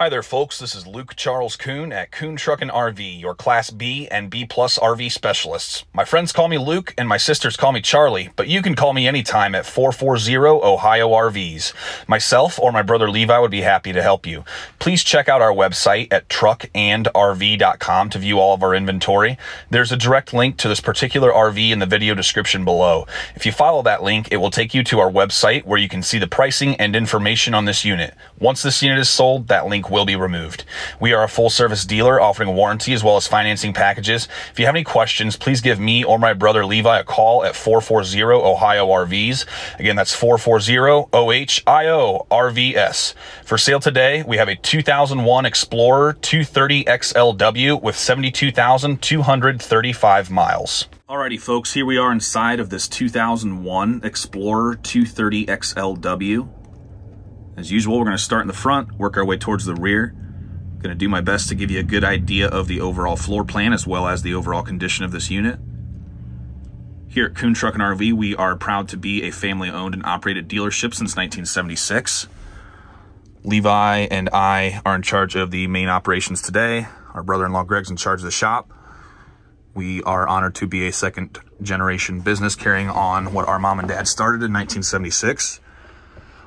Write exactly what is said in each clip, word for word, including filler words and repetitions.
Hi there folks, this is Luke Charles Kuhn at Kuhn Truck and R V, your Class B and B plus R V specialists. My friends call me Luke and my sisters call me Charlie, but you can call me anytime at four four zero Ohio R Vs. Myself or my brother Levi would be happy to help you. Please check out our website at truck and R V dot com to view all of our inventory. There's a direct link to this particular R V in the video description below. If you follow that link, it will take you to our website where you can see the pricing and information on this unit. Once this unit is sold, that link will be removed. We are a full service dealer offering warranty as well as financing packages. If you have any questions, please give me or my brother Levi a call at four four zero Ohio R Vs. Again, that's four four zero O H I O R V S. For sale today, we have a two thousand one Xplorer two thirty X L W with seventy-two thousand two hundred thirty-five miles. Alrighty folks, here we are inside of this two thousand one Xplorer two thirty X L W. As usual, we're going to start in the front, work our way towards the rear. I'm going to do my best to give you a good idea of the overall floor plan as well as the overall condition of this unit. Here at Kuhn Truck and R V, we are proud to be a family-owned and operated dealership since nineteen seventy-six. Levi and I are in charge of the main operations today. Our brother-in-law Greg's in charge of the shop. We are honored to be a second-generation business carrying on what our mom and dad started in nineteen seventy-six.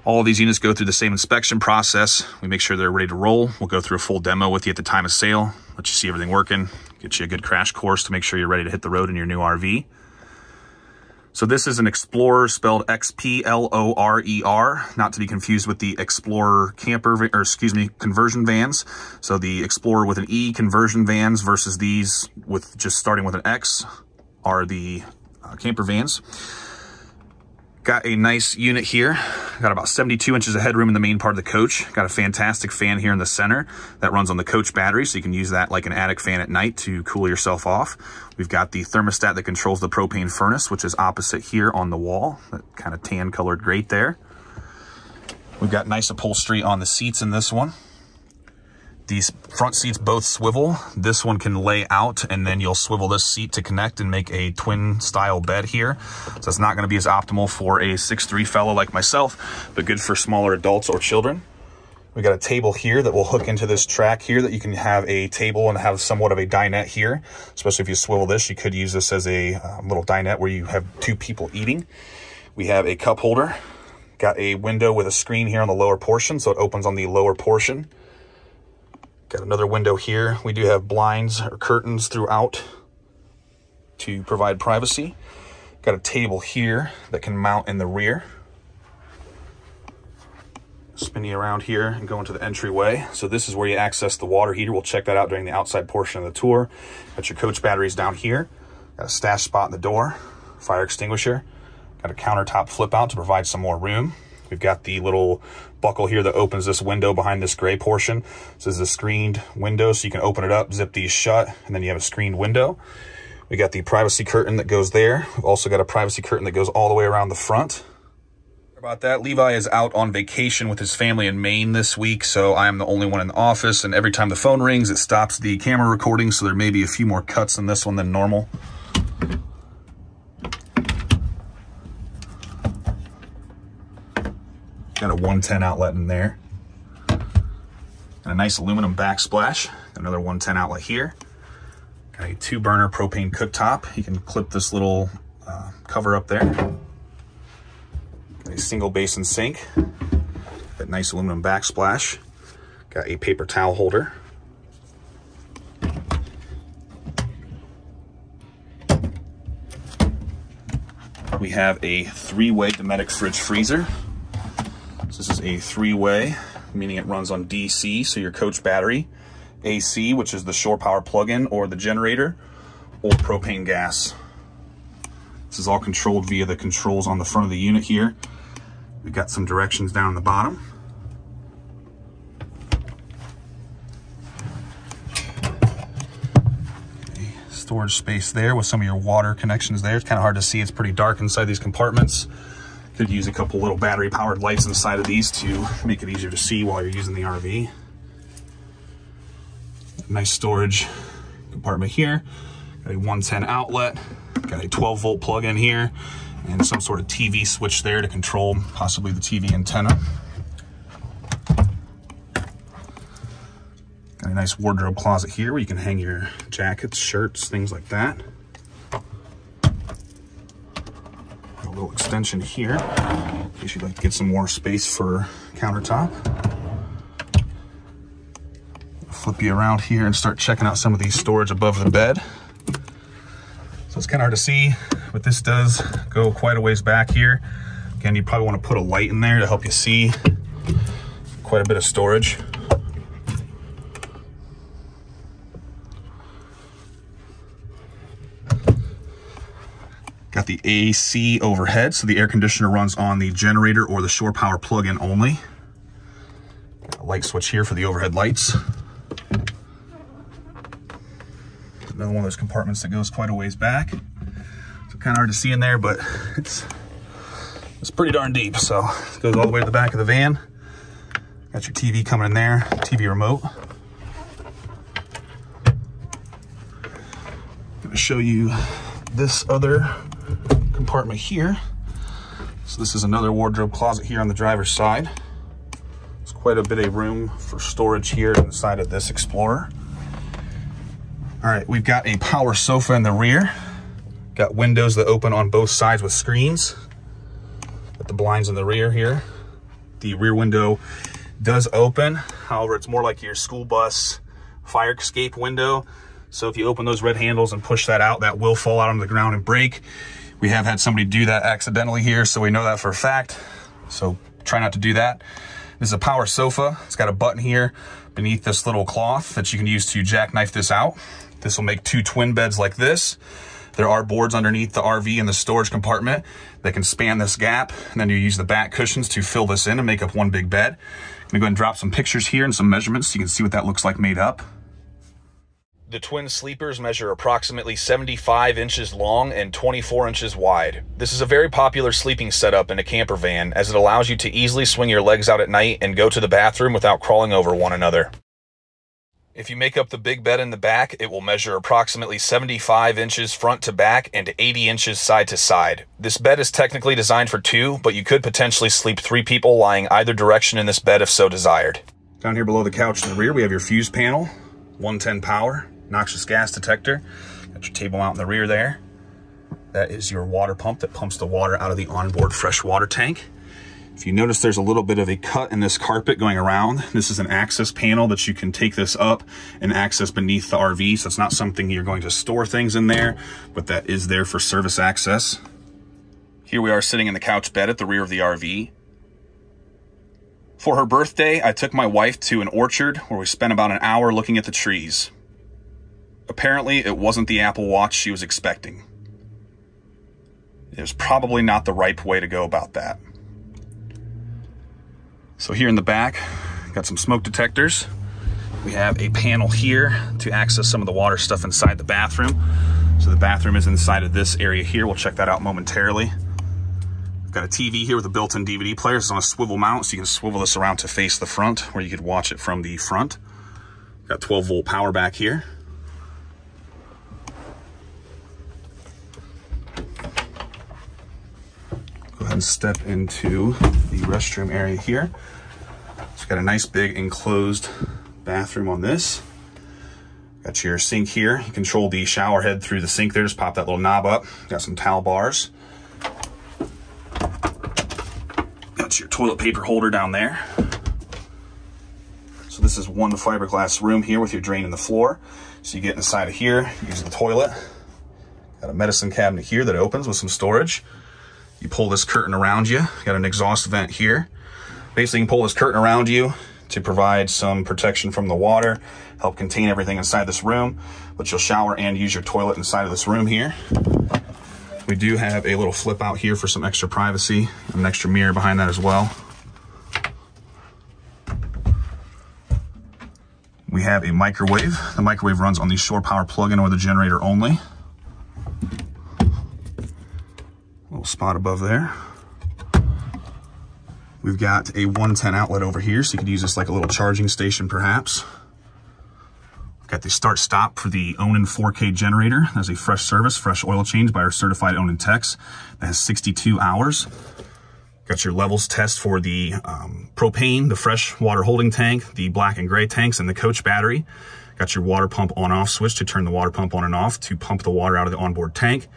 All of these units go through the same inspection process. We make sure they're ready to roll. We'll go through a full demo with you at the time of sale, let you see everything working, get you a good crash course to make sure you're ready to hit the road in your new R V. So this is an Xplorer spelled X P L O R E R, not to be confused with the Xplorer camper, or excuse me, conversion vans. So the Xplorer with an E conversion vans versus these with just starting with an X are the uh, camper vans. Got a nice unit here. Got about seventy-two inches of headroom in the main part of the coach. Got a fantastic fan here in the center that runs on the coach battery, so you can use that like an attic fan at night to cool yourself off. We've got the thermostat that controls the propane furnace, which is opposite here on the wall, that kind of tan colored grate there. We've got nice upholstery on the seats in this one. These front seats both swivel. This one can lay out, and then you'll swivel this seat to connect and make a twin style bed here. So it's not going to be as optimal for a six three fellow like myself, but good for smaller adults or children. We got a table here that will hook into this track here that you can have a table and have somewhat of a dinette here. Especially if you swivel this, you could use this as a uh, little dinette where you have two people eating. We have a cup holder. Got a window with a screen here on the lower portion, so it opens on the lower portion. Got another window here. We do have blinds or curtains throughout to provide privacy. Got a table here that can mount in the rear. Spinny around here and go into the entryway. So this is where you access the water heater. We'll check that out during the outside portion of the tour. Got your coach batteries down here. Got a stash spot in the door. Fire extinguisher. Got a countertop flip out to provide some more room. We've got the little buckle here that opens this window behind this gray portion. So this is a screened window, so you can open it up, zip these shut, and then you have a screened window. We got the privacy curtain that goes there. We've also got a privacy curtain that goes all the way around the front. About that, Levi is out on vacation with his family in Maine this week, so I am the only one in the office, and every time the phone rings, it stops the camera recording, so there may be a few more cuts in this one than normal. Got a one ten outlet in there. Got a nice aluminum backsplash. Got another one ten outlet here. Got a two burner propane cooktop. You can clip this little uh, cover up there. Got a single basin sink. That nice aluminum backsplash. Got a paper towel holder. We have a three-way Dometic fridge freezer. This is a three-way, meaning it runs on D C, so your coach battery, A C, which is the shore power plug-in or the generator, or propane gas. This is all controlled via the controls on the front of the unit here. We've got some directions down the bottom. A storage space there with some of your water connections there. It's kind of hard to see. It's pretty dark inside these compartments. Could use a couple little battery-powered lights inside of these to make it easier to see while you're using the R V. Nice storage compartment here. Got a one ten outlet. Got a twelve volt plug-in here, and some sort of T V switch there to control possibly the T V antenna. Got a nice wardrobe closet here where you can hang your jackets, shirts, things like that. Got a little extension here in case you'd like to get some more space for countertop. I'll flip you around here and start checking out some of these storage above the bed. So it's kind of hard to see, but this does go quite a ways back here. Again, you probably want to put a light in there to help you see. Quite a bit of storage. Got the A C overhead, so the air conditioner runs on the generator or the shore power plug-in only. Got a light switch here for the overhead lights. Another one of those compartments that goes quite a ways back. So kind of hard to see in there, but it's it's pretty darn deep. So it goes all the way to the back of the van. Got your T V coming in there, T V remote. I'm gonna show you this other compartment here. So this is another wardrobe closet here on the driver's side. There's quite a bit of room for storage here inside of this Xplorer. All right, we've got a power sofa in the rear. Got windows that open on both sides with screens. Got the blinds in the rear here. The rear window does open. However, it's more like your school bus fire escape window. So if you open those red handles and push that out, that will fall out on the ground and break. We have had somebody do that accidentally here, so we know that for a fact. So try not to do that. This is a power sofa. It's got a button here beneath this little cloth that you can use to jackknife this out. This will make two twin beds like this. There are boards underneath the R V in the storage compartment that can span this gap. And then you use the back cushions to fill this in and make up one big bed. I'm gonna go ahead and drop some pictures here and some measurements so you can see what that looks like made up. The twin sleepers measure approximately seventy-five inches long and twenty-four inches wide. This is a very popular sleeping setup in a camper van as it allows you to easily swing your legs out at night and go to the bathroom without crawling over one another. If you make up the big bed in the back, it will measure approximately seventy-five inches front to back and eighty inches side to side. This bed is technically designed for two, but you could potentially sleep three people lying either direction in this bed if so desired. Down here below the couch in the rear, we have your fuse panel, one ten power, noxious gas detector. Got your table out in the rear there. That is your water pump that pumps the water out of the onboard fresh water tank. If you notice, there's a little bit of a cut in this carpet going around. This is an access panel that you can take this up and access beneath the R V. So it's not something you're going to store things in there, but that is there for service access. Here we are sitting in the couch bed at the rear of the R V. For her birthday, I took my wife to an orchard where we spent about an hour looking at the trees. Apparently, it wasn't the Apple Watch she was expecting. It was probably not the right way to go about that. So here in the back, got some smoke detectors. We have a panel here to access some of the water stuff inside the bathroom. So the bathroom is inside of this area here. We'll check that out momentarily. We've got a T V here with a built-in D V D player. It's on a swivel mount, so you can swivel this around to face the front, where you could watch it from the front. Got twelve volt power back here. Go ahead and step into the restroom area here. It's got a nice big enclosed bathroom on this. Got your sink here. You control the shower head through the sink there. Just pop that little knob up. Got some towel bars. Got your toilet paper holder down there. So this is one fiberglass room here with your drain in the floor. So you get inside of here, use the toilet. Got a medicine cabinet here that opens with some storage. You pull this curtain around you. Got an exhaust vent here. Basically, you can pull this curtain around you to provide some protection from the water, help contain everything inside this room, but you'll shower and use your toilet inside of this room here. We do have a little flip out here for some extra privacy and an extra mirror behind that as well. We have a microwave. The microwave runs on the shore power plug-in or the generator only. Spot above there. We've got a one ten outlet over here, so you could use this like a little charging station perhaps. We've got the start stop for the Onan four K generator. That's a fresh service, fresh oil change by our certified Onan techs. That has sixty-two hours. Got your levels test for the um, propane, the fresh water holding tank, the black and gray tanks, and the coach battery. Got your water pump on-off switch to turn the water pump on and off to pump the water out of the onboard tank.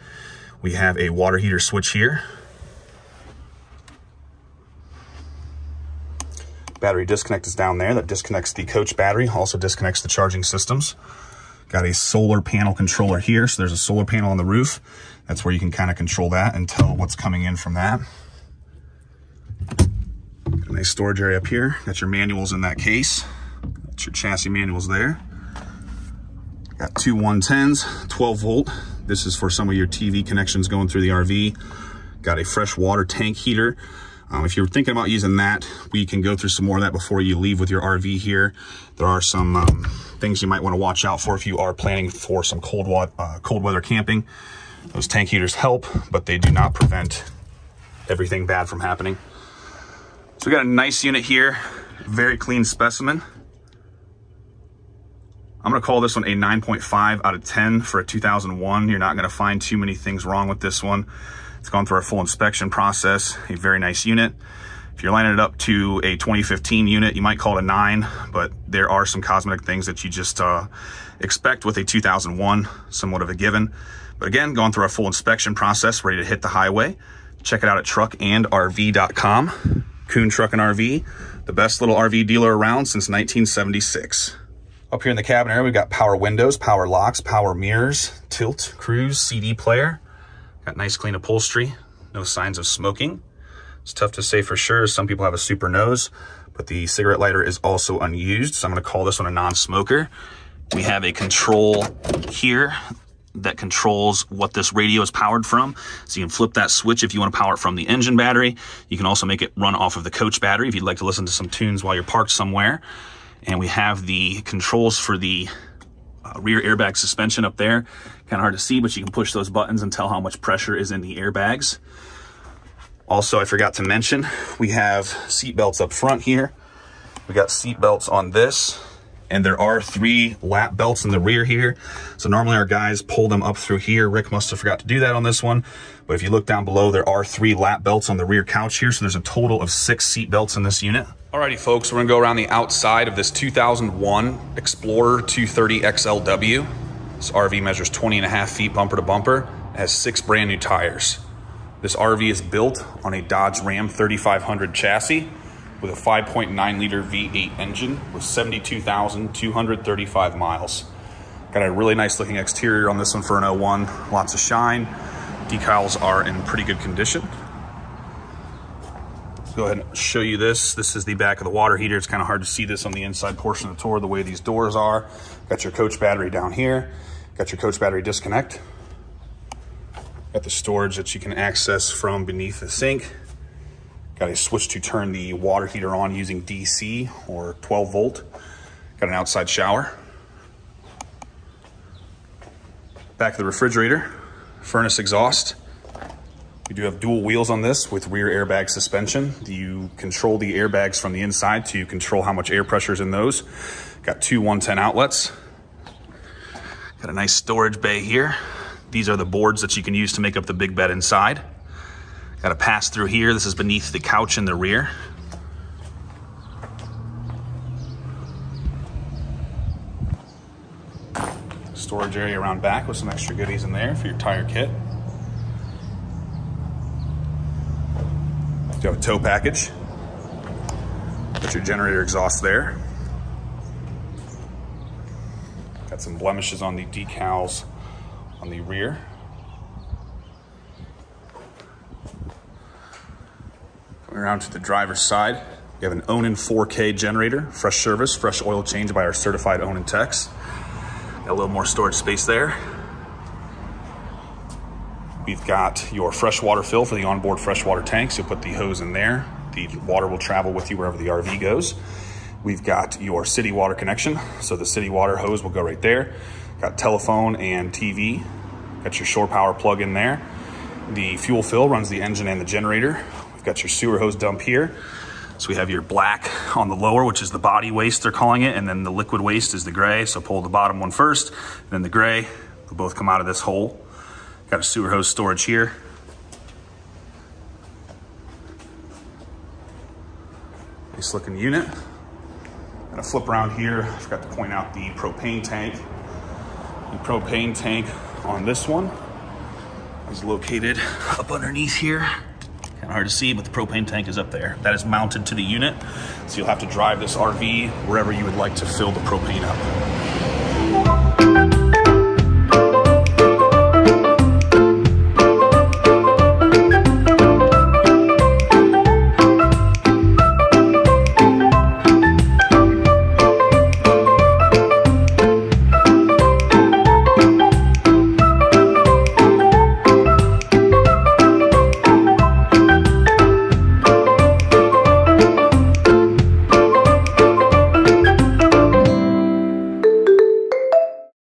We have a water heater switch here. Battery disconnect is down there. That disconnects the coach battery, also disconnects the charging systems. Got a solar panel controller here. So there's a solar panel on the roof. That's where you can kind of control that and tell what's coming in from that. Got a nice storage area up here. Got your manuals in that case. Got your chassis manuals there. Got two one tens, twelve volt. This is for some of your T V connections going through the R V. Got a fresh water tank heater. Um, if you're thinking about using that, we can go through some more of that before you leave with your R V here. There are some um, things you might want to watch out for if you are planning for some cold, uh, cold weather camping. Those tank heaters help, but they do not prevent everything bad from happening. So we got a nice unit here, very clean specimen. I'm going to call this one a nine point five out of ten for a two thousand one. You're not going to find too many things wrong with this one. It's gone through our full inspection process, a very nice unit. If you're lining it up to a twenty fifteen unit, you might call it a nine, but there are some cosmetic things that you just uh, expect with a two thousand one, somewhat of a given. But again, going through our full inspection process, ready to hit the highway. Check it out at truck and R V dot com. Kuhn Truck and R V, the best little R V dealer around since nineteen seventy-six. Up here in the cabin area, we've got power windows, power locks, power mirrors, tilt, cruise, C D player. Got nice clean upholstery, no signs of smoking. It's tough to say for sure. Some people have a super nose, but the cigarette lighter is also unused. So I'm gonna call this one a non-smoker. We have a control here that controls what this radio is powered from. So you can flip that switch if you wanna power it from the engine battery. You can also make it run off of the coach battery if you'd like to listen to some tunes while you're parked somewhere. And we have the controls for the Uh, rear airbag suspension up there. Kind of hard to see, but you can push those buttons and tell how much pressure is in the airbags. Also, I forgot to mention, we have seat belts up front here. We got seat belts on this, and there are three lap belts in the rear here. So normally our guys pull them up through here. Rick must have forgot to do that on this one. But if you look down below, there are three lap belts on the rear couch here. So there's a total of six seat belts in this unit. Alrighty folks, we're gonna go around the outside of this two thousand one Xplorer two thirty X L W. This R V measures twenty and a half feet bumper to bumper. It has six brand new tires. This R V is built on a Dodge Ram thirty-five hundred chassis with a five point nine liter V eight engine with seventy-two thousand two hundred thirty-five miles. Got a really nice looking exterior on this one for an oh one, lots of shine. Decals are in pretty good condition. Go ahead and show you this. This is the back of the water heater. It's kind of hard to see this on the inside portion of the tour, the way these doors are. Got your coach battery down here. Got your coach battery disconnect. Got the storage that you can access from beneath the sink. Got a switch to turn the water heater on using D C or twelve volt. Got an outside shower. Back of the refrigerator, furnace exhaust. We do have dual wheels on this with rear airbag suspension. You control the airbags from the inside to control how much air pressure is in those. Got two one ten outlets. Got a nice storage bay here. These are the boards that you can use to make up the big bed inside. Got a pass through here. This is beneath the couch in the rear. Storage area around back with some extra goodies in there for your tire kit. You have a tow package. Got your generator exhaust there. Got some blemishes on the decals on the rear. Coming around to the driver's side, you have an Onan four K generator, fresh service, fresh oil change by our certified Onan techs. Got a little more storage space there. We've got your freshwater fill for the onboard freshwater tanks. You'll put the hose in there. The water will travel with you wherever the R V goes. We've got your city water connection. So the city water hose will go right there. Got telephone and T V. Got your shore power plug in there. The fuel fill runs the engine and the generator. We've got your sewer hose dump here. So we have your black on the lower, which is the body waste they're calling it. And then the liquid waste is the gray. So pull the bottom one first, then the gray. They'll both come out of this hole. Got a sewer hose storage here. nice looking unit. I'm gonna flip around here. I forgot to point out the propane tank. The propane tank on this one is located up underneath here. Kind of hard to see, but the propane tank is up there. That is mounted to the unit, so you'll have to drive this R V wherever you would like to fill the propane up.